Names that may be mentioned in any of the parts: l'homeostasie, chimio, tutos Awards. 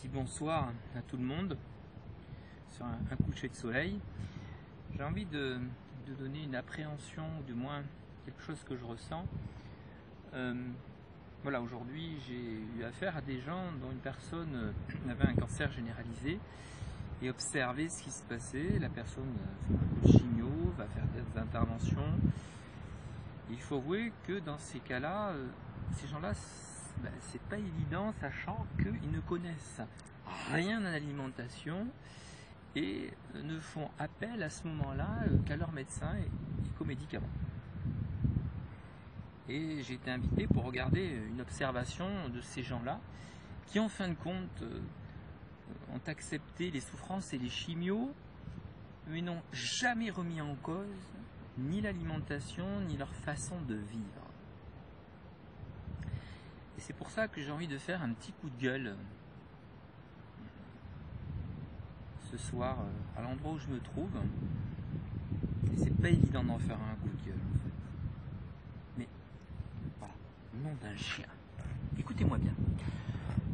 petit bonsoir à tout le monde sur un coucher de soleil. J'ai envie de donner une appréhension, ou du moins quelque chose que je ressens. Voilà, aujourd'hui j'ai eu affaire à des gens dont une personne avait un cancer généralisé et observer ce qui se passait. La personne fait un coup de chimio, va faire des interventions. Il faut avouer que dans ces cas-là, ces gens-là, ben, c'est pas évident, sachant qu'ils ne connaissent rien à l'alimentation et ne font appel à ce moment-là qu'à leur médecin et qu'aux médicaments. Et j'ai été invité pour regarder une observation de ces gens-là qui, en fin de compte, ont accepté les souffrances et les chimios, mais n'ont jamais remis en cause ni l'alimentation, ni leur façon de vivre. Et c'est pour ça que j'ai envie de faire un petit coup de gueule ce soir à l'endroit où je me trouve. Et c'est pas évident d'en faire un coup de gueule en fait. Mais voilà, nom d'un chien. Écoutez-moi bien.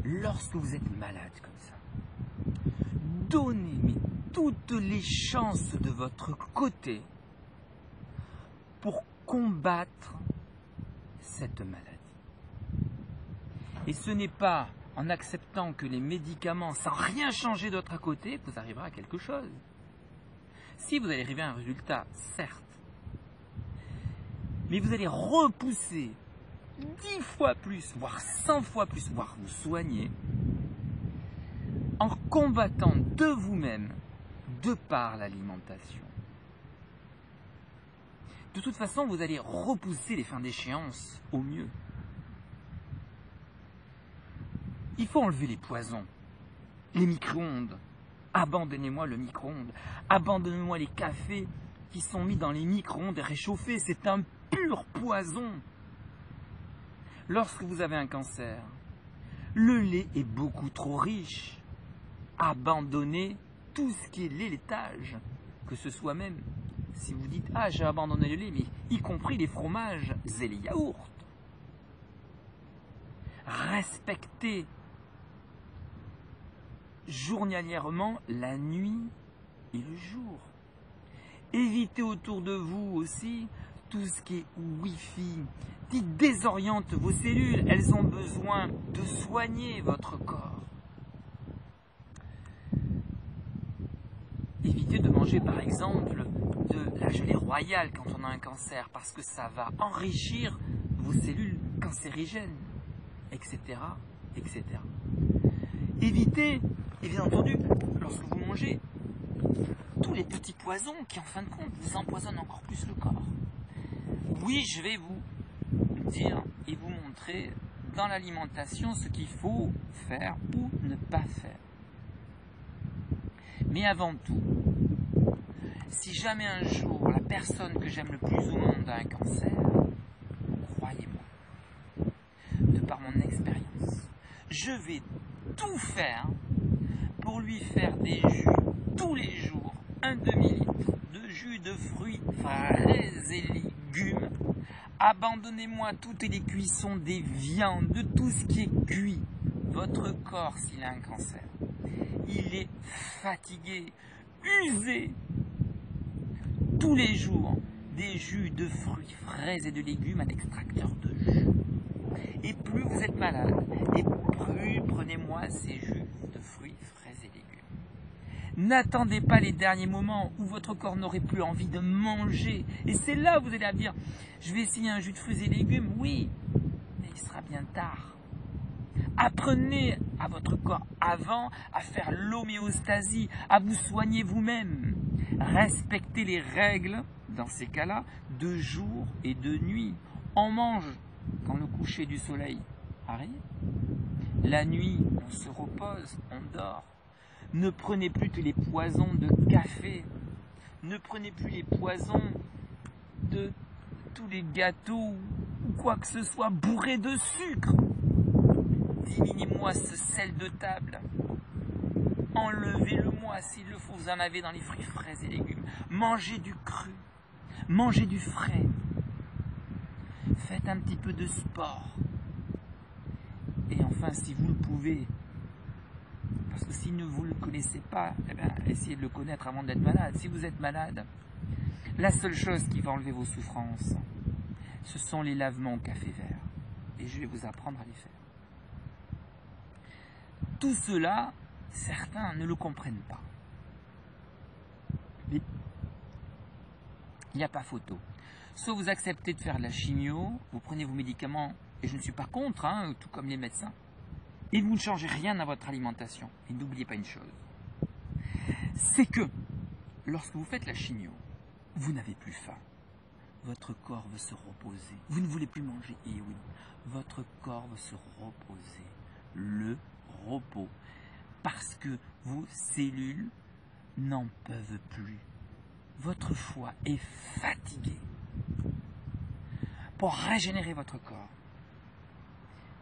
Lorsque vous êtes malade comme ça, donnez toutes les chances de votre côté pour combattre cette maladie. Et ce n'est pas en acceptant que les médicaments, sans rien changer d'autre à côté, que vous arriverez à quelque chose. Si vous allez arriver à un résultat, certes, mais vous allez repousser 10 fois plus, voire 100 fois plus, voire vous soigner, en combattant de vous-même, de par l'alimentation. De toute façon, vous allez repousser les fins d'échéance au mieux. Il faut enlever les poisons, les micro-ondes. Abandonnez-moi le micro-ondes. Abandonnez-moi les cafés qui sont mis dans les micro-ondes et réchauffés. C'est un pur poison. Lorsque vous avez un cancer, le lait est beaucoup trop riche. Abandonnez tout ce qui est laitage, que ce soit même, si vous dites « Ah, j'ai abandonné le lait », mais y compris les fromages et les yaourts. Respectez journalièrement la nuit et le jour. Évitez autour de vous aussi tout ce qui est Wi-Fi, qui désoriente vos cellules. Elles ont besoin de soigner votre corps. Évitez de manger par exemple de la gelée royale quand on a un cancer, parce que ça va enrichir vos cellules cancérigènes, etc., etc. Évitez, et bien entendu, lorsque vous mangez, tous les petits poisons qui, en fin de compte, vous empoisonnent encore plus le corps. Oui, je vais vous dire et vous montrer dans l'alimentation ce qu'il faut faire ou ne pas faire. Mais avant tout, si jamais un jour la personne que j'aime le plus au monde a un cancer, croyez-moi, de par mon expérience, je vais tout faire pour lui faire des jus tous les jours, un demi-litre de jus de fruits, fraises et légumes. Abandonnez-moi toutes les cuissons des viandes, de tout ce qui est cuit. Votre corps, s'il a un cancer, il est fatigué, usé. Tous les jours, des jus de fruits, fraises et de légumes, un extracteur de jus. Et plus vous êtes malade, et plus prenez-moi ces jus de fruits, fraises et légumes. N'attendez pas les derniers moments où votre corps n'aurait plus envie de manger. Et c'est là où vous allez dire, je vais essayer un jus de fruits et légumes, oui, mais il sera bien tard. Apprenez à votre corps avant à faire l'homéostasie, à vous soigner vous-même. Respectez les règles, dans ces cas-là, de jour et de nuit. On mange quand le coucher du soleil arrive, la nuit on se repose, on dort. Ne prenez plus que les poisons de café, ne prenez plus les poisons de tous les gâteaux ou quoi que ce soit bourré de sucre. Diminuez-moi ce sel de table, enlevez-le-moi s'il le faut, vous en avez dans les fruits frais et légumes. Mangez du cru, mangez du frais. Faites un petit peu de sport. Et enfin, si vous le pouvez, parce que si vous ne le connaissez pas, eh bien, essayez de le connaître avant d'être malade. Si vous êtes malade, la seule chose qui va enlever vos souffrances, ce sont les lavements au café vert. Et je vais vous apprendre à les faire. Tout cela, certains ne le comprennent pas. Mais il n'y a pas photo. Soit vous acceptez de faire de la chimio, vous prenez vos médicaments, et je ne suis pas contre, hein, tout comme les médecins, et vous ne changez rien à votre alimentation. Et n'oubliez pas une chose, c'est que lorsque vous faites la chimio, vous n'avez plus faim. Votre corps veut se reposer. Vous ne voulez plus manger. Et oui, votre corps veut se reposer. Le repos. Parce que vos cellules n'en peuvent plus. Votre foie est fatigué. Pour régénérer votre corps,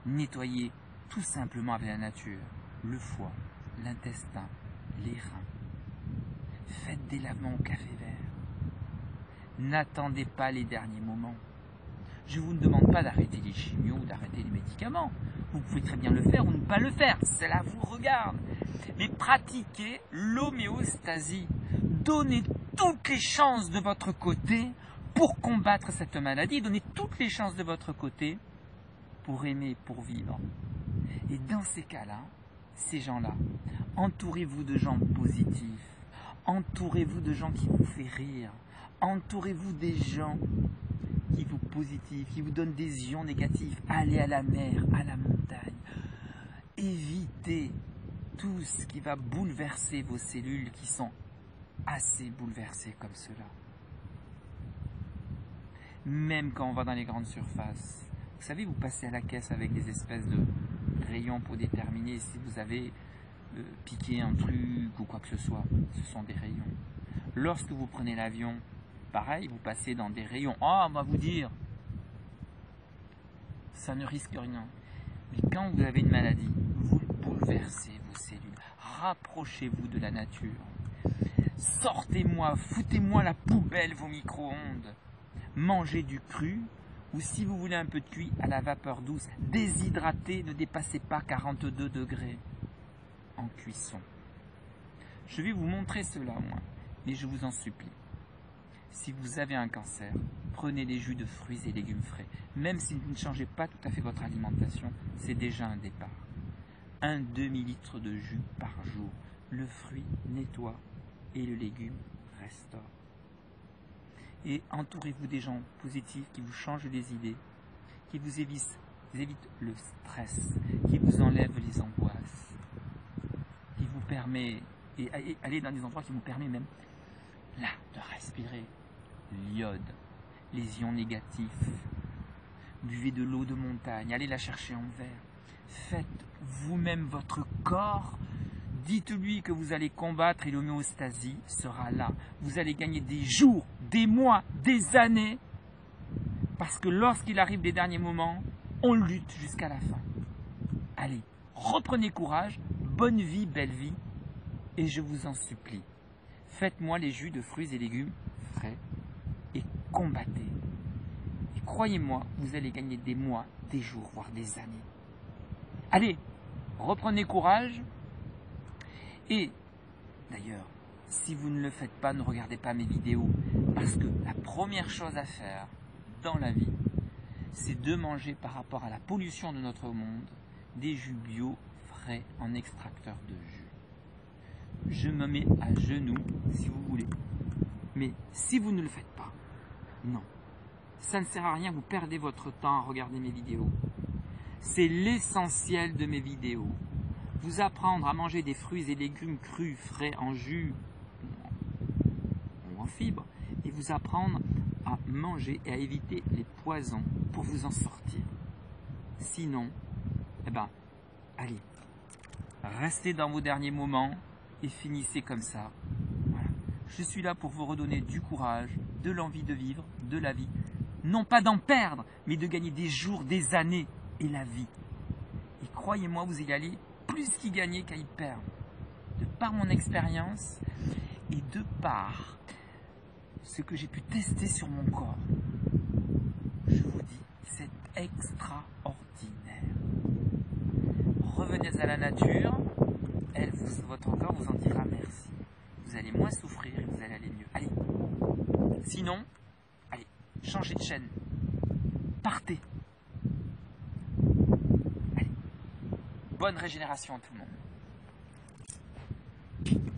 nettoyez tout simplement avec la nature le foie, l'intestin, les reins. Faites des lavements au café vert. N'attendez pas les derniers moments. Je ne vous demande pas d'arrêter les chimios ou d'arrêter les médicaments. Vous pouvez très bien le faire ou ne pas le faire. Cela vous regarde. Mais pratiquez l'homéostasie. Donnez toutes les chances de votre côté pour combattre cette maladie. Donnez toutes les chances de votre côté pour aimer, pour vivre. Et dans ces cas-là, ces gens-là, entourez-vous de gens positifs. Entourez-vous de gens qui vous font rire. Entourez-vous des gens qui vous positivent, qui vous donnent des ions négatifs. Allez à la mer, à la montagne. Évitez tout ce qui va bouleverser vos cellules qui sont assez bouleversées comme cela. Même quand on va dans les grandes surfaces, vous savez, vous passez à la caisse avec des espèces de rayons pour déterminer si vous avez piqué un truc ou quoi que ce soit. Ce sont des rayons. Lorsque vous prenez l'avion, pareil, vous passez dans des rayons. Ah, on va vous dire, ça ne risque rien. Mais quand vous avez une maladie, vous bouleversez vos cellules. Rapprochez-vous de la nature. Sortez-moi, foutez-moi la poubelle vos micro-ondes. Mangez du cru, ou si vous voulez un peu de cuit, à la vapeur douce. Déshydratez, ne dépassez pas 42 degrés en cuisson. Je vais vous montrer cela, moi. Mais je vous en supplie, si vous avez un cancer, prenez des jus de fruits et légumes frais. Même si vous ne changez pas tout à fait votre alimentation, c'est déjà un départ. Un demi-litre de jus par jour. Le fruit nettoie et le légume restaure. Et entourez-vous des gens positifs qui vous changent les idées, qui vous évitent le stress, qui vous enlèvent les angoisses, qui vous permet, et allez dans des endroits qui vous permettent même là, de respirer l'iode, les ions négatifs. Buvez de l'eau de montagne, allez la chercher en verre. Faites vous-même votre corps. Dites-lui que vous allez combattre et l'homéostasie sera là. Vous allez gagner des jours, des mois, des années. Parce que lorsqu'il arrive les derniers moments, on lutte jusqu'à la fin. Allez, reprenez courage. Bonne vie, belle vie. Et je vous en supplie. Faites-moi les jus de fruits et légumes frais et combattez. Et croyez-moi, vous allez gagner des mois, des jours, voire des années. Allez, reprenez courage. Et d'ailleurs, si vous ne le faites pas, ne regardez pas mes vidéos. Parce que la première chose à faire dans la vie, c'est de manger par rapport à la pollution de notre monde, des jus bio frais en extracteur de jus. Je me mets à genoux, si vous voulez. Mais si vous ne le faites pas, non. Ça ne sert à rien, vous perdez votre temps à regarder mes vidéos. C'est l'essentiel de mes vidéos. Vous apprendre à manger des fruits et légumes crus, frais, en jus ou en fibres. Et vous apprendre à manger et à éviter les poisons pour vous en sortir. Sinon, eh ben, allez, restez dans vos derniers moments. Et finissez comme ça. Voilà. Je suis là pour vous redonner du courage, de l'envie de vivre, de la vie. Non pas d'en perdre, mais de gagner des jours, des années et la vie. Et croyez-moi, vous y allez plus qu'y gagner qu'à y perdre. De par mon expérience et de par ce que j'ai pu tester sur mon corps, je vous dis, c'est extraordinaire. Revenez à la nature. votre corps vous en dira merci. Vous allez moins souffrir et vous allez aller mieux. Allez, sinon, allez, changez de chaîne. Partez. Allez, bonne régénération à tout le monde.